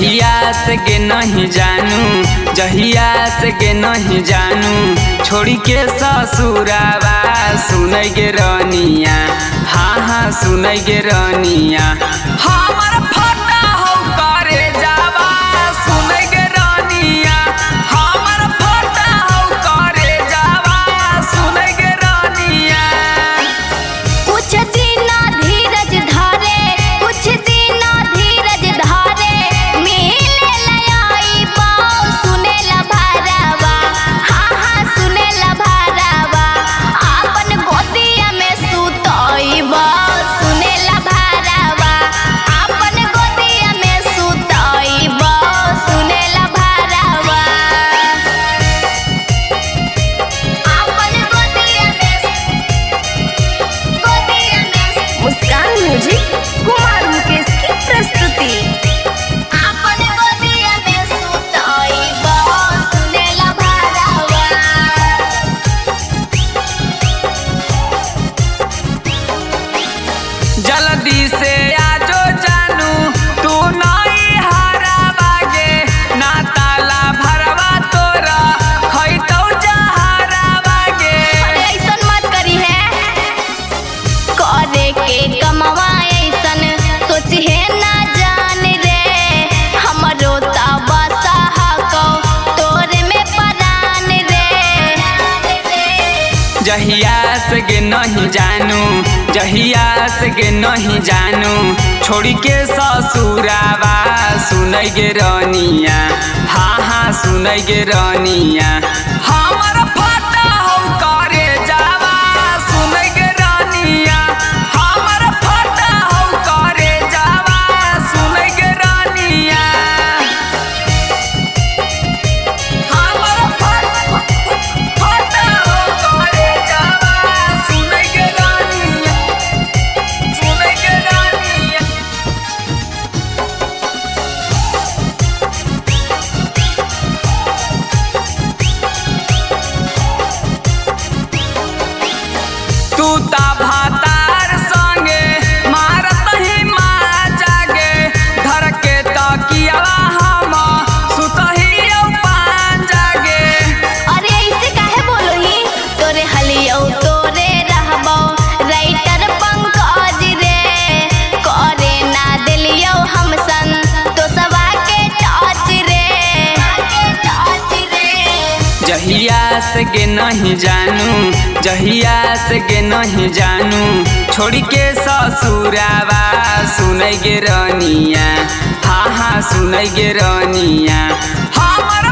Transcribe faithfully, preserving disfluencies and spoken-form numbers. जहिया से के नहीं जानू, जहिया से के नहीं जानू, छोड़ी के ससुरावा सुनै गे रनिया। हाँ हाँ सुनै गे रनिया, हमर फटा हो करे जावा सुनै गे रनिया, हमर फटा हो करे जावा सुनै गे रनिया। कुछ दिन धीरज धारे, कुछ दिन धीरज धारे, मिले लयाई पाओ सुने ला भारावा। हाँ हाँ सुने ला भारावा, आपन गोदिया में सुतइबा सुने ला भारावा, आपन गोदिया में सुतइबा सुने ला भारावा, आपन गोदिया में गोदिया में। मुस्कान म्यूजिक कुमार मुकेश की प्रस्तुति। जल्दी से आजो जानू तू नई हरा बागे, ना ताला भरवा तोरा खइतौ जहरा बागे। अरे ऐसन मत करी है, करे के कमवा ऐसन सोची है ना जान रे, हमरो ता बसाह को तोरे में परान रे। जहिया से के नहीं जानू, जहिया से के नहीं जानू, छोड़ी के ससुरावा सुनै गे रनिया। हाँ हाँ सुनै गे रनिया, हमर फटा हो करे जावा सुनै गे रनिया, हमर फटा हो करे जावा सुनै गे रनिया, हमर फटा हो करे जावा सुनै गे रनिया। तू ता भातार संगे मारत ही माँ जागे, धर के तकियावा हम सुतही औ पान जागे। अरे ऐसे काहे बोलो ही, तोरे हलियौ तोरे रहबौ राइटर पंकज रे, करे ना दिलियौ हम सन तो सबा के टच रे, के टच रे। जहिया से के नहीं जानू, जहिया से के नहीं जानू, छोड़ी के ससुरावा सुनै गे रनिया। हाँ हाँ सुनै गे रनिया, हमर